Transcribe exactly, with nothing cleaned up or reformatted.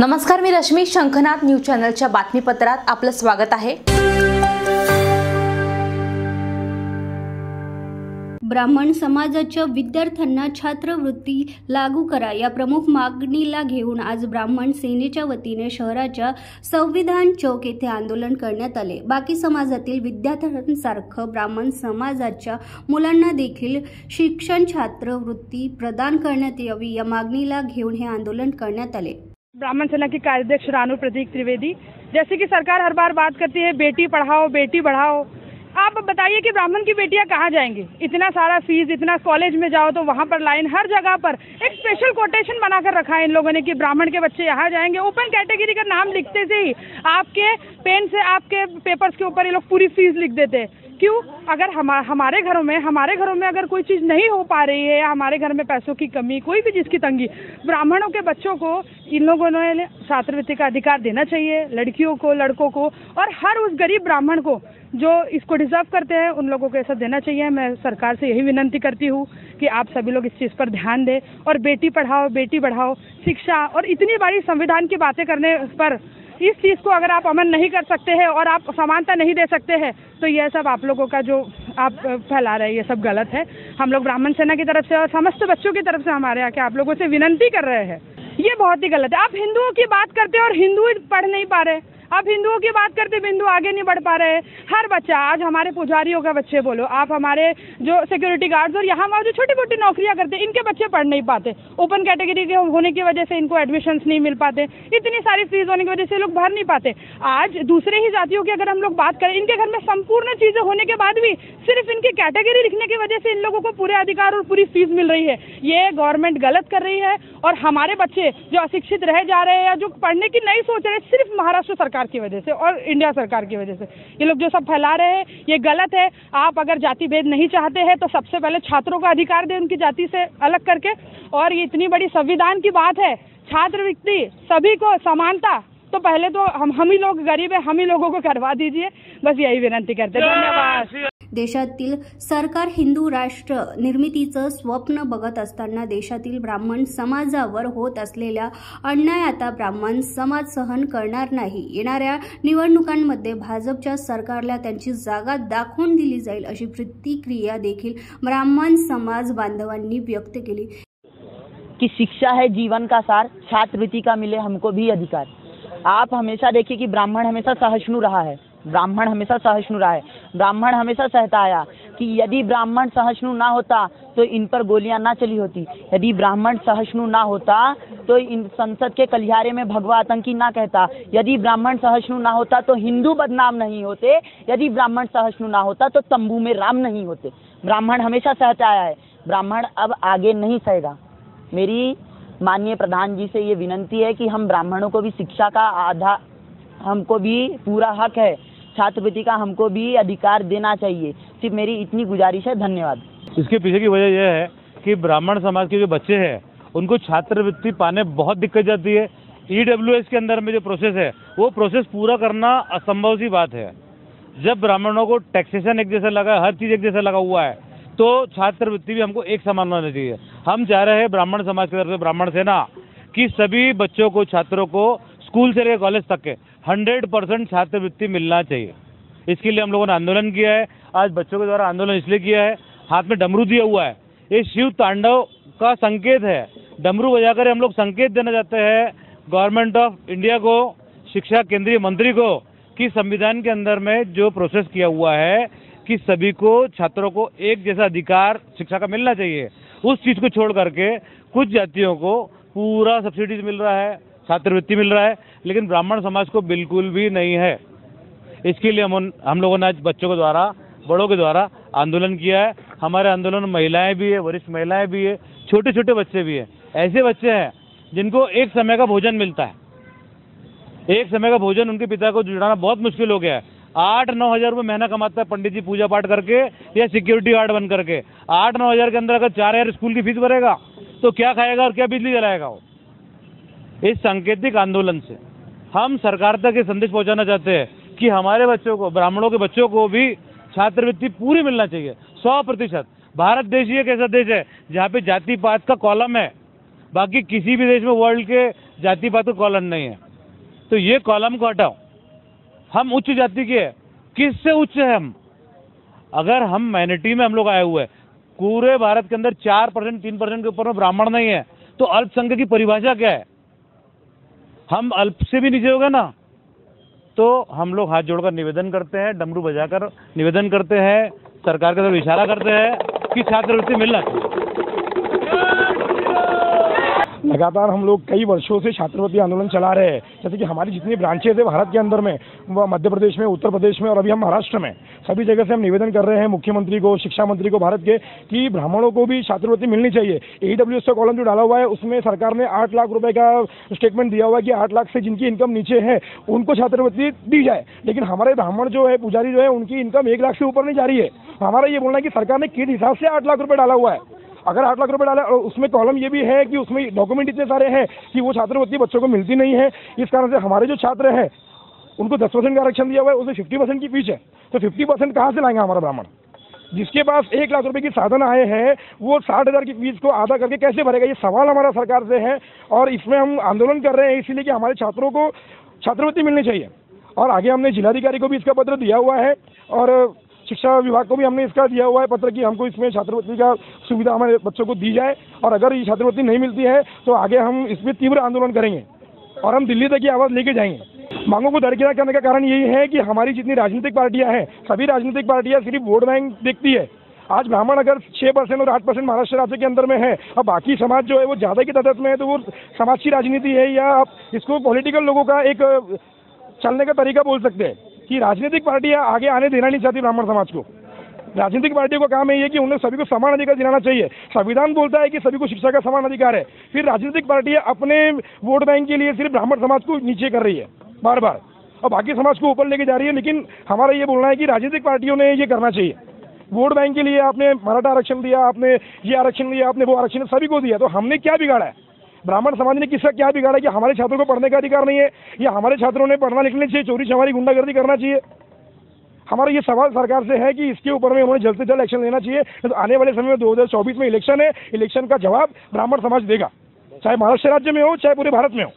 नमस्कार, मी रश्मि शंखनाद न्यूज चॅनलच्या बातमीपत्रात आपलं स्वागत आहे। ब्राह्मण समाजाच्या विद्यार्थ्यांना छात्रवृत्ती लागू करा या प्रमुख मागणीला घेऊन आज ब्राह्मण सेनेच्या वतीने शहराच्या संविधान चौक येथे आंदोलन करण्यात आले। बाकी समाजातील विद्यार्थ्यांसारखं ब्राह्मण समाजाच्या मुलांना देखील शिक्षण छात्रवृत्ती प्रदान करण्यात यावी या मागणीला घेऊन हे आंदोलन करण्यात आले। ब्राह्मण सेना की कार्याध्यक्ष रानू प्रदीप त्रिवेदी, जैसे कि सरकार हर बार बात करती है बेटी पढ़ाओ बेटी बढ़ाओ, आप बताइए कि ब्राह्मण की बेटियां कहाँ जाएंगी? इतना सारा फीस, इतना कॉलेज में जाओ तो वहाँ पर लाइन, हर जगह पर एक स्पेशल कोटेशन बनाकर रखा है इन लोगों ने कि ब्राह्मण के बच्चे यहाँ जाएंगे। ओपन कैटेगरी का नाम लिखते से ही आपके पेन से आपके पेपर्स के ऊपर ये लोग पूरी फीस लिख देते हैं। क्यों? अगर हमा, हमारे घरों में हमारे घरों में अगर कोई चीज़ नहीं हो पा रही है, हमारे घर में पैसों की कमी, कोई भी चीज़ की तंगी, ब्राह्मणों के बच्चों को इन लोगों ने छात्रवृत्ति का अधिकार देना चाहिए, लड़कियों को, लड़कों को, और हर उस गरीब ब्राह्मण को जो इसको डिजर्व करते हैं उन लोगों को ऐसा देना चाहिए। मैं सरकार से यही विनती करती हूँ कि आप सभी लोग इस चीज़ पर ध्यान दें और बेटी पढ़ाओ बेटी बढ़ाओ, शिक्षा और इतनी बड़ी संविधान की बातें करने पर इस चीज़ को अगर आप अमल नहीं कर सकते हैं और आप समानता नहीं दे सकते हैं तो यह सब आप लोगों का जो आप फैला रहे हैं ये सब गलत है। हम लोग ब्राह्मण सेना की तरफ से और समस्त बच्चों की तरफ से हमारे यहाँ के आप लोगों से विनती कर रहे हैं, ये बहुत ही गलत है। आप हिंदुओं की बात करते हैं और हिंदू पढ़ नहीं पा रहे, आप हिंदुओं की बात करते हिंदू आगे नहीं बढ़ पा रहे हैं। हर बच्चा, आज हमारे पुजारियों का बच्चे बोलो, आप हमारे जो सिक्योरिटी गार्ड्स और यहाँ वहाँ जो छोटी मोटी नौकरियाँ करते इनके बच्चे पढ़ नहीं पाते। ओपन कैटेगरी के होने की वजह से इनको एडमिशन्स नहीं मिल पाते, इतनी सारी फीस होने की वजह से लोग भर नहीं पाते। आज दूसरे ही जातियों की अगर हम लोग बात करें, इनके घर में संपूर्ण चीज़ें होने के बाद भी सिर्फ इनकी कैटेगरी लिखने की वजह से इन लोगों को पूरे अधिकार और पूरी फीस मिल रही है। ये गवर्नमेंट गलत कर रही है और हमारे बच्चे जो अशिक्षित रह जा रहे हैं या जो पढ़ने की नहीं सोच रहे सिर्फ महाराष्ट्र सरकार की वजह से और इंडिया सरकार की वजह से ये लोग जो सब फैला रहे हैं ये गलत है। आप अगर जाति भेद नहीं चाहते हैं तो सबसे पहले छात्रों का अधिकार दें उनकी जाति से अलग करके, और ये इतनी बड़ी संविधान की बात है, छात्रवृत्ति, सभी को समानता, तो पहले तो हम हम ही लोग गरीब है हम ही लोगों को करवा दीजिए, बस यही विनती करते हैं। धन्यवाद। देशातील सरकार हिंदू राष्ट्र निर्मितीचं स्वप्न बघत असताना देशातील ब्राह्मण समाजावर होत असलेल्या अन्याय आता ब्राह्मण समाज सहन करणार नाही। येणाऱ्या निवडणुकांमध्ये भाजपच्या सरकारला त्यांची जागा दाखवून दिली जाईल अशी प्रतिक्रिया देखील ब्राह्मण समाज बांधवांनी व्यक्त केली। की शिक्षा है जीवन का सार, छात्रवृत्ति का मिले हमको भी अधिकार। आप हमेशा देखिए कि ब्राह्मण हमेशा सहिष्णु रहा है, ब्राह्मण हमेशा सहिष्णु रहा है, ब्राह्मण हमेशा सहता आया कि यदि ब्राह्मण सहिष्णु ना होता तो इन पर गोलियां ना चली होती, यदि ब्राह्मण सहिष्णु ना होता तो इन संसद के कलियारे में भगवा आतंकी ना कहता, यदि ब्राह्मण सहिष्णु ना होता तो हिंदू बदनाम नहीं होते, यदि ब्राह्मण सहिष्णु ना होता तो तंबू में राम नहीं होते। ब्राह्मण हमेशा सहता आया है, ब्राह्मण अब आगे नहीं सहेगा। मेरी माननीय प्रधान जी से ये विनती है कि हम ब्राह्मणों को भी शिक्षा का आधा, हमको भी पूरा हक है, छात्रवृत्ति का हमको भी अधिकार देना चाहिए। सिर्फ मेरी इतनी गुजारिश है, धन्यवाद। इसके पीछे की वजह यह है कि ब्राह्मण समाज के जो बच्चे हैं उनको छात्रवृत्ति पाने बहुत दिक्कत जाती है। ई डब्ल्यू एस के अंदर में जो प्रोसेस है वो प्रोसेस पूरा करना असंभव सी बात है। जब ब्राह्मणों को टैक्सेशन एक जैसा लगा, हर चीज़ एक जैसा लगा हुआ है, तो छात्रवृत्ति भी हमको एक समान मानना चाहिए। हम चाह रहे हैं ब्राह्मण समाज की तरफ से, ब्राह्मण सेना, कि सभी बच्चों को, छात्रों को स्कूल से लेकर कॉलेज तक के हंड्रेड परसेंट छात्रवृत्ति मिलना चाहिए। इसके लिए हम लोगों ने आंदोलन किया है। आज बच्चों के द्वारा आंदोलन इसलिए किया है, हाथ में डमरू दिया हुआ है, ये शिव तांडव का संकेत है। डमरू बजाकर हम लोग संकेत देना चाहते हैं गवर्नमेंट ऑफ इंडिया को, शिक्षा केंद्रीय मंत्री को, कि संविधान के अंदर में जो प्रोसेस किया हुआ है कि सभी को, छात्रों को एक जैसा अधिकार शिक्षा का मिलना चाहिए, उस चीज़ को छोड़ करके कुछ जातियों को पूरा सब्सिडीज मिल रहा है, छात्रवृत्ति मिल रहा है, लेकिन ब्राह्मण समाज को बिल्कुल भी नहीं है। इसके लिए हम हम लोगों ने आज बच्चों के द्वारा, बड़ों के द्वारा आंदोलन किया है। हमारे आंदोलन में महिलाएं भी है, वरिष्ठ महिलाएं भी है, छोटे छोटे बच्चे भी हैं। ऐसे बच्चे हैं जिनको एक समय का भोजन मिलता है, एक समय का भोजन उनके पिता को जुटाना बहुत मुश्किल हो गया है। आठ नौ हज़ार रुपये महीना कमाता है पंडित जी पूजा पाठ करके या सिक्योरिटी गार्ड बन करके। आठ नौ हज़ार के अंदर अगर चार हज़ार स्कूल की फीस भरेगा तो क्या खाएगा और क्या बिजली जलाएगा वो। इस सांकेतिक आंदोलन से हम सरकार तक ये संदेश पहुंचाना चाहते हैं कि हमारे बच्चों को, ब्राह्मणों के बच्चों को भी छात्रवृत्ति पूरी मिलना चाहिए, सौ प्रतिशत। भारत देश ही एक ऐसा देश है जहाँ पे जाति पात का कॉलम है, बाकी किसी भी देश में वर्ल्ड के जातिपात का कॉलम नहीं है, तो ये कॉलम को हटाओ। हम उच्च जाति के हैं, किससे उच्च है हम? अगर हम माइनॉरिटी में हम लोग आए हुए हैं, पूरे भारत के अंदर चार परसेंट तीन परसेंट के ऊपर में ब्राह्मण नहीं है, तो अल्पसंख्यक की परिभाषा क्या है? हम अल्प से भी नीचे होगा ना। तो हम लोग हाथ जोड़कर निवेदन करते हैं, डमरू बजाकर निवेदन करते हैं, सरकार की तरफ इशारा करते हैं कि छात्रवृत्ति मिलना चाहिए। लगातार हम लोग कई वर्षों से छात्रवृत्ति आंदोलन चला रहे हैं, जैसे कि हमारी जितनी ब्रांचेज है भारत के अंदर में, वह मध्य प्रदेश में, उत्तर प्रदेश में और अभी हम महाराष्ट्र में, सभी जगह से हम निवेदन कर रहे हैं मुख्यमंत्री को, शिक्षा मंत्री को भारत के, कि ब्राह्मणों को भी छात्रवृत्ति मिलनी चाहिए। ईडब्ल्यूएस का कॉलम जो डाला हुआ है उसमें सरकार ने आठ लाख रुपये का स्टेटमेंट दिया हुआ है कि आठ लाख से जिनकी इनकम नीचे है उनको छात्रवृत्ति दी जाए, लेकिन हमारे ब्राह्मण जो है, पुजारी जो है, उनकी इनकम एक लाख से ऊपर नहीं जा रही है। हमारा ये बोलना है कि सरकार ने किस हिसाब से आठ लाख रुपये डाला हुआ है। अगर आठ लाख रुपए डाले और उसमें कॉलम ये भी है कि उसमें डॉक्यूमेंट इतने सारे हैं कि वो छात्रवृत्ति बच्चों को मिलती नहीं है, इस कारण से हमारे जो छात्र हैं उनको दस परसेंट का आरक्षण दिया हुआ है, उसमें फिफ्टी परसेंट की फीस है, तो फिफ्टी परसेंट कहाँ से लाएंगे हमारा ब्राह्मण? जिसके पास एक लाख रुपए की साधन आए हैं वो साठ हज़ार की फीस को आधा करके कैसे भरेगा? ये सवाल हमारा सरकार से है और इसमें हम आंदोलन कर रहे हैं इसीलिए कि हमारे छात्रों को छात्रवृत्ति मिलनी चाहिए। और आगे हमने जिलाधिकारी को भी इसका पत्र दिया हुआ है और शिक्षा विभाग को भी हमने इसका दिया हुआ है पत्र कि हमको इसमें छात्रवृत्ति का सुविधा हमारे बच्चों को दी जाए, और अगर ये छात्रवृत्ति नहीं मिलती है तो आगे हम इसमें तीव्र आंदोलन करेंगे और हम दिल्ली तक ये आवाज़ लेके जाएंगे। मांगों को दरकिनार करने का कारण यही है कि हमारी जितनी राजनीतिक पार्टियां हैं, सभी राजनीतिक पार्टियां सिर्फ वोट बैंक देखती है। आज ब्राह्मण अगर छः परसेंट और आठ परसेंट महाराष्ट्र राज्य के अंदर में है और बाकी समाज जो है वो ज़्यादा की तादाद में है, तो वो समाज की राजनीति है या आप इसको पॉलिटिकल लोगों का एक चलने का तरीका बोल सकते हैं कि राजनीतिक पार्टियां आगे आने देना नहीं चाहती ब्राह्मण समाज को। राजनीतिक पार्टियों का काम यही है कि उन्हें सभी को समान अधिकार दिलाना चाहिए। संविधान बोलता है कि सभी को शिक्षा का समान अधिकार है, फिर राजनीतिक पार्टियां अपने वोट बैंक के लिए सिर्फ ब्राह्मण समाज को नीचे कर रही है बार बार और बाकी समाज को ऊपर लेके जा रही है। लेकिन हमारा ये बोलना है कि राजनीतिक पार्टियों ने ये करना चाहिए। वोट बैंक के लिए आपने मराठा आरक्षण दिया, आपने ये आरक्षण दिया, आपने वो आरक्षण सभी को दिया, तो हमने क्या बिगाड़ा है? ब्राह्मण समाज ने किसका क्या बिगाड़ा कि हमारे छात्रों को पढ़ने का अधिकार नहीं है या हमारे छात्रों ने पढ़ना लिखना चाहिए, चोरी छमारी गुंडागर्दी करना चाहिए? हमारा ये सवाल सरकार से है कि इसके ऊपर में उन्होंने जल्द से जल्द एक्शन लेना चाहिए। तो आने वाले समय में दो हज़ार चौबीस में इलेक्शन है, इलेक्शन का जवाब ब्राह्मण समाज देगा, चाहे महाराष्ट्र राज्य में हो चाहे पूरे भारत में हो।